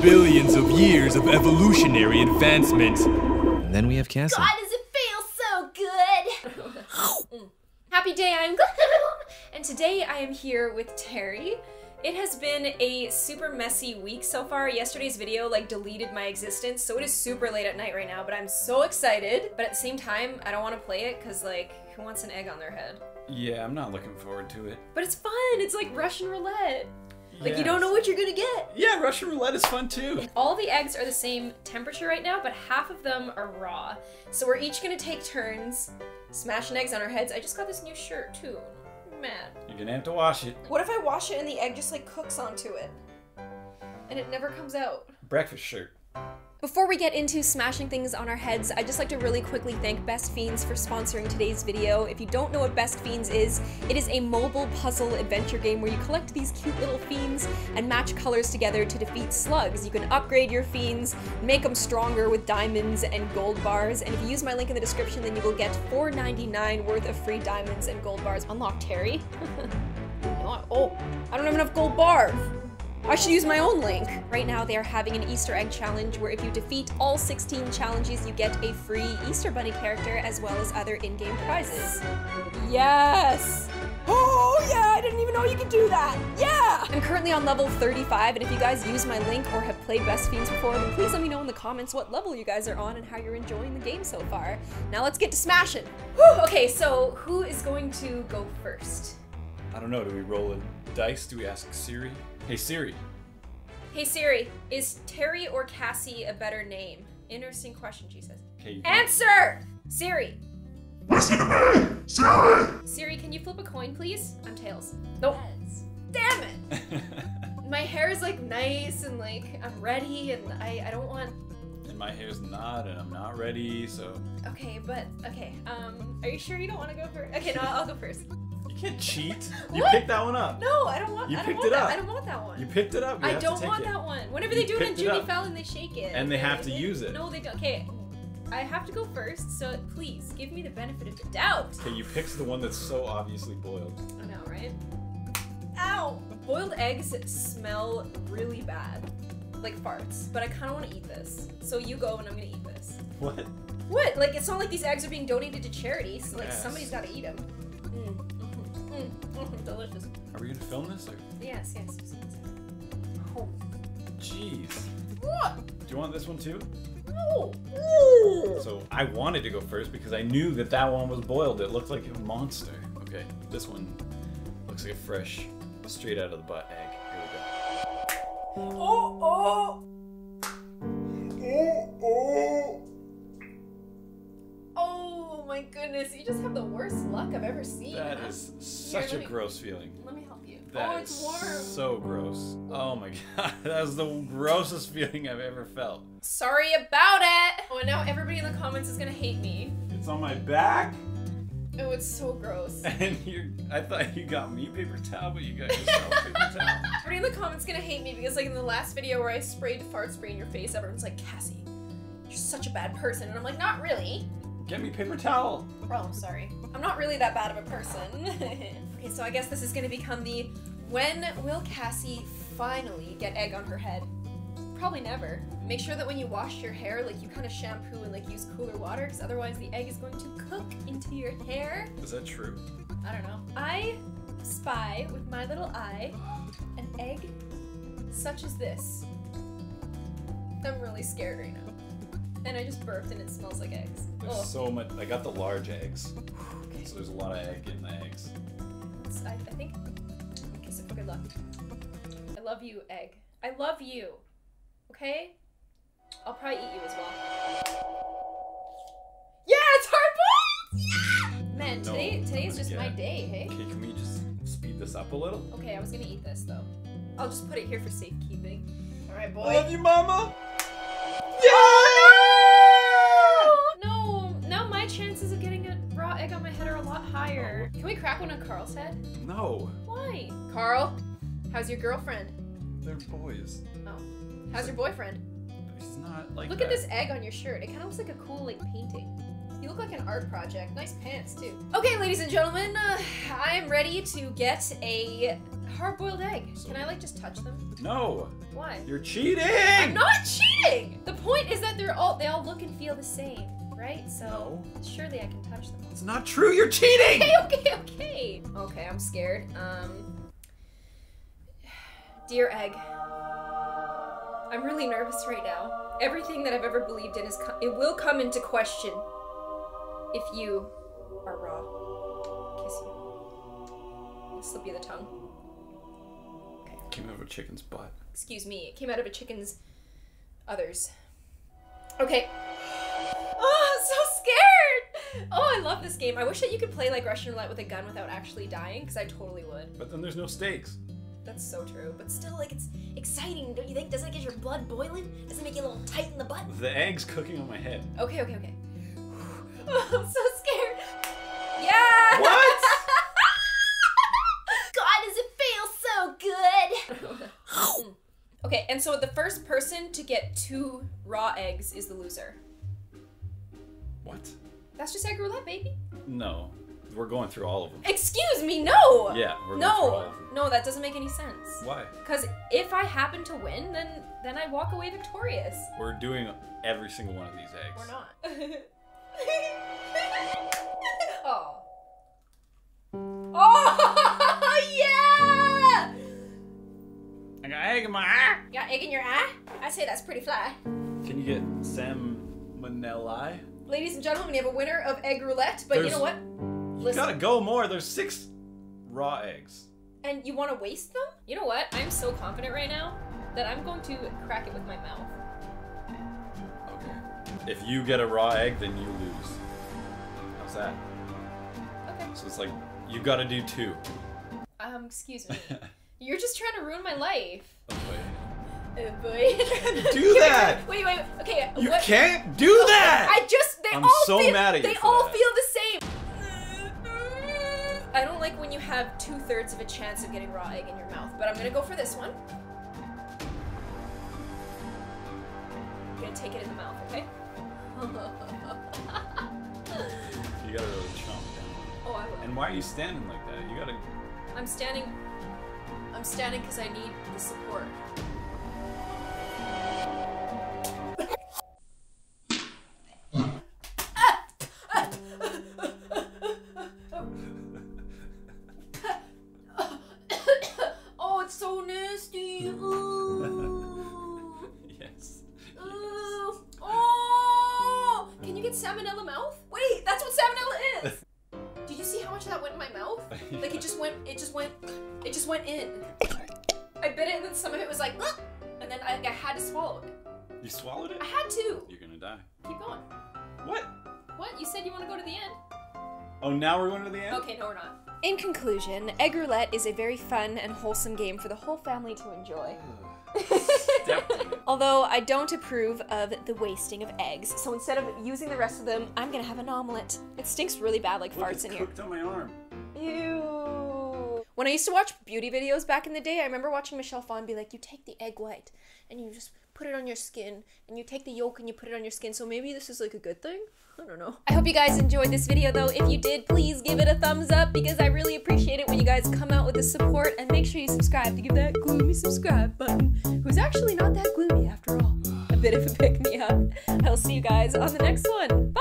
Billions of years of evolutionary advancement. And then we have Cassie. God, does it feel so good! Happy day, I am glad. And today I am here with Terry. It has been a super messy week so far. Yesterday's video like deleted my existence, so it is super late at night right now, but I'm so excited. But at the same time, I don't want to play it because like, who wants an egg on their head? Yeah, I'm not looking forward to it. But it's fun, it's like Russian roulette. Like yes. You don't know what you're gonna get. Yeah, Russian roulette is fun too. All the eggs are the same temperature right now, but half of them are raw. So we're each gonna take turns smashing eggs on our heads. I just got this new shirt too. I'm mad. You're gonna have to wash it. What if I wash it and the egg just like cooks onto it? And it never comes out. Breakfast shirt. Before we get into smashing things on our heads, I'd just like to really quickly thank Best Fiends for sponsoring today's video. If you don't know what Best Fiends is, it is a mobile puzzle adventure game where you collect these cute little fiends and match colors together to defeat slugs. You can upgrade your fiends, make them stronger with diamonds and gold bars, and if you use my link in the description, then you will get $4.99 worth of free diamonds and gold bars. Unlock Terry. Oh, I don't have enough gold bars. I should use my own link! Right now they are having an Easter egg challenge where if you defeat all 16 challenges you get a free Easter bunny character as well as other in-game prizes. Yes! Oh yeah, I didn't even know you could do that! Yeah! I'm currently on level 35 and if you guys use my link or have played Best Fiends before, then please let me know in the comments what level you guys are on and how you're enjoying the game so far. Now let's get to smashing! Whew. Okay, so who is going to go first? I don't know, do we roll a dice? Do we ask Siri? Hey Siri. Hey Siri, is Terry or Cassie a better name? Interesting question, she says. Okay, answer! Siri! Listen to me! Siri! Siri, can you flip a coin, please? I'm tails. Nope. Yes. Damn it! My hair is like nice and like I'm ready and I don't want... And my hair's not and I'm not ready, so... Okay, but, okay, are you sure you don't want to go first? Okay, no, I'll go first. You can't cheat. You picked that one up. No, I don't want that. I don't want that one. You picked it up. I don't want that one. Whenever they do it on Jimmy Fallon, they shake it. And they have to use it. No, they don't. Okay, I have to go first, so please give me the benefit of the doubt. Okay, you picked the one that's so obviously boiled. I know, right? Ow! Boiled eggs smell really bad, like farts. But I kind of want to eat this, so you go and I'm gonna eat this. What? What? Like it's not like these eggs are being donated to charity, so like somebody's got to eat them. Delicious. Are we gonna film this? Or? Yes. Oh. Jeez. What? Do you want this one too? No. Ooh. So I wanted to go first because I knew that that one was boiled. It looked like a monster. Okay, this one looks like a fresh, straight out of the butt egg. Here we go. Oh my goodness, you just have the worst luck I've ever seen. That is such a gross feeling. Let me help you. Oh, it's warm. So gross. Oh my god, that was the grossest feeling I've ever felt. Sorry about it. Oh, and now everybody in the comments is gonna hate me. It's on my back. Oh, it's so gross. And I thought you got me paper towel, but you got yourself paper towel. Everybody in the comments is gonna hate me because like in the last video where I sprayed fart spray in your face, everyone's like, Cassie, you're such a bad person. And I'm like, not really. Get me paper towel! Oh, sorry. I'm not really that bad of a person. Okay, so I guess this is gonna become the when will Cassie finally get egg on her head? Probably never. Make sure that when you wash your hair, like you kind of shampoo and like use cooler water, because otherwise the egg is going to cook into your hair. Is that true? I don't know. I spy with my little eye an egg such as this. I'm really scared right now. And I just burped and it smells like eggs. There's so much. I got the large eggs. Okay. So there's a lot of egg in the eggs. So I think. Okay, so for good luck. I love you, egg. I love you. Okay? I'll probably eat you as well. Yeah, it's hard boiled! Yeah! Man, today is just my day, hey? Okay, can we just speed this up a little? Okay, I was gonna eat this though. I'll just put it here for safekeeping. Alright, boy. I love you, mama! Higher. Can we crack one on Carl's head? No. Why? Carl, how's your girlfriend? They're boys. Oh. How's your boyfriend? He's not like Look at this egg on your shirt. It kind of looks like a cool like painting. You look like an art project. Nice pants too. Okay, ladies and gentlemen, I'm ready to get a Hard-boiled egg. So can I, like, just touch them? No. Why? You're cheating! I'm not cheating! The point is that they all look and feel the same, right? So surely I can touch them. It's not true! You're cheating! Okay. Okay, I'm scared. Dear egg, I'm really nervous right now. Everything that I've ever believed in will come into question if you are raw. Kiss you. Slip you the tongue. Okay. Came out of a chicken's butt. Excuse me, it came out of a chicken's others. Okay. Oh, I'm so scared! Oh, I love this game. I wish that you could play like Russian roulette with a gun without actually dying, because I totally would. But then there's no stakes. That's so true. But still, like, it's exciting, don't you think? Doesn't it get your blood boiling? Doesn't it make you a little tight in the butt? The egg's cooking on my head. Okay. Oh, I'm so scared. Yeah! What? Okay, and so the first person to get 2 raw eggs is the loser. What? That's just egg roulette, baby. No, we're going through all of them. Excuse me, no! Yeah, we're going through all of them. No, that doesn't make any sense. Why? Because if I happen to win, then I walk away victorious. We're doing every single one of these eggs. We're not. Oh. Oh, yeah! I got egg in my eye. You got egg in your eye? I say that's pretty fly. Can you get salmonella? Ladies and gentlemen, we have a winner of egg roulette, but you know what? Listen. You gotta go more. There's 6 raw eggs. And you want to waste them? You know what? I'm so confident right now that I'm going to crack it with my mouth. Okay. If you get a raw egg, then you lose. How's that? Okay. So it's like, you gotta do 2. Excuse me. You're just trying to ruin my life. Oh boy. Oh boy. Do that! Wait. Okay. You can't do that! They all feel the same. I don't like when you have 2/3 of a chance of getting raw egg in your mouth, but I'm gonna go for this one. I'm gonna take it in the mouth, okay? You gotta really chomp down. Oh, I will. And why are you standing like that? You gotta... I'm standing because I need the support. Oh, it's so nasty. Ooh. Yes. Oh! Can you get salmonella mouth? Wait, that's what salmonella is. Did you see how much that went in my mouth? Like it just went in. I bit it and then some of it was like, look, and then I had to swallow it. You swallowed it? I had to. You're gonna die. Keep going. What? What? You said you want to go to the end. Oh, now we're going to the end? Okay, no we're not. In conclusion, egg roulette is a very fun and wholesome game for the whole family to enjoy. Although I don't approve of the wasting of eggs, so instead of using the rest of them, I'm gonna have an omelet. It stinks really bad, like farts in here. Cooked on my arm. Ew. When I used to watch beauty videos back in the day, I remember watching Michelle Phan be like, you take the egg white and you just put it on your skin, and you take the yolk and you put it on your skin, so maybe this is like a good thing? I don't know. I hope you guys enjoyed this video though. If you did, please give it a thumbs up because I really appreciate it when you guys come out with the support, and make sure you subscribe to give that gloomy subscribe button, who's actually not that gloomy after all. A bit of a pick-me-up. I'll see you guys on the next one.